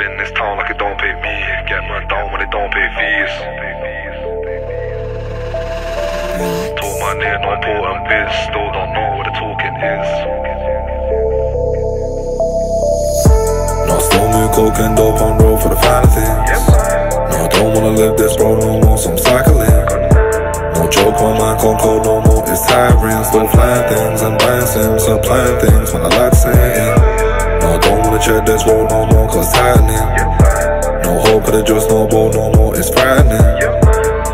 business tone like it don't pay me. Get run down when it don't pay fees. Talk my name, no important biz. Still don't know what the talking is. Now stole me coke and dope on road for the finer things. Now I don't wanna live this road no more, so I'm cycling. No joke on my cold cold no more, it's tiring. Still flying things and buying sims, supplying things when I like saying. No, I don't wanna check this road no more, cause tightening. No hope, could've just no boat no more, it's frightening.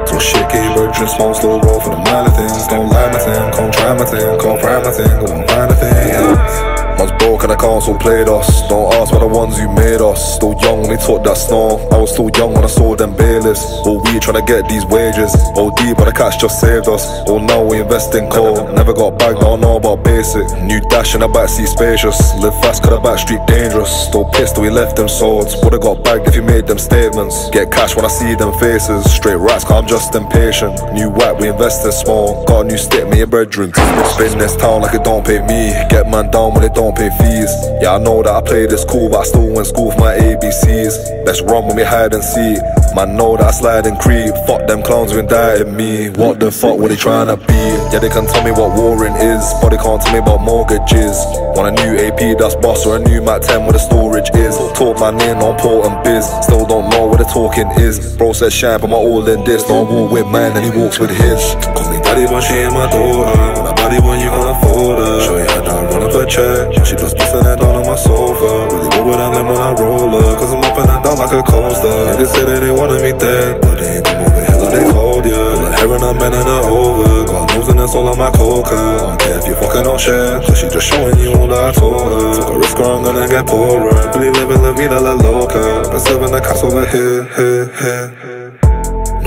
So shit keep virgin, small, slow roll for the minor things. Don't lie my thing, come try my thing, come fry my thing, go and find a thing, yeah. Man's broke and the council played us. Don't ask about the ones who made us. Still young when they took that snow. I was still young when I saw them bailiffs. All we tryna get these wages. OD, but the cash just saved us. All now we invest in coal. Never got back, don't know about basic. New dash in the backseat spacious. Live fast, cut the backstreet dangerous. Still pissed that we left them swords. Would've got back if you made them statements. Get cash when I see them faces. Straight rats, cause I'm just impatient. New whack, we invest in small. Got a new stick, me and brethren. Spin this town like it don't pay me. Get man down when it don't pay fees. Yeah, I know that I play this cool, but I still went school for my ABCs. Let's run when we hide and seek. Man know that I slide and creep. Fuck them clowns who indicted me. What the fuck were they trying to be? Yeah, they can tell me what warring is, but they can't tell me about mortgages. Want a new AP that's boss, or a new Mac 10 where the storage is. Talk my name on port and biz. Still don't know what the talking is. Bro says shine, but my all in this. Don't walk with mine and he walks with his. Cause me daddy when she ain't my daughter. My body when you can't afford her. Show you how to run up her check. She just bustin' that down on my sofa. Really go with her limb when I roll her. Cause I'm up and I down like a coaster. And they say that they wanted me dead, but they ain't come over here like they called ya. Pull a hair and I'm bending her over. God knows and it's all on my coca. I don't care if you fucking don't share, cause she just showing you all that I told her. Took a risk or I'm gonna get poorer. Really living la vida la loca. Been serving the cops over here, here, here.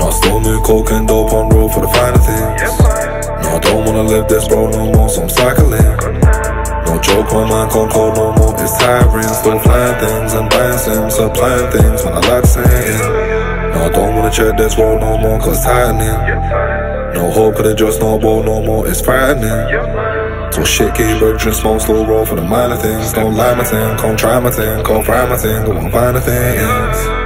No, I still new coke and dope on road for the finer things. No, I don't wanna live this road no more, so I'm cycling. No joke on my cold cold no more, it's tiring. Still flying things and buying sims, supplying things when I like saying. No, I don't wanna check this road no more, cause tightening. No hope, could've just no boat no more, it's frightening. So shit keep virgin, small, slow roll for the minor things. Don't lie my thing, come try my thing, come fry my thing, go and find a thing, yeah.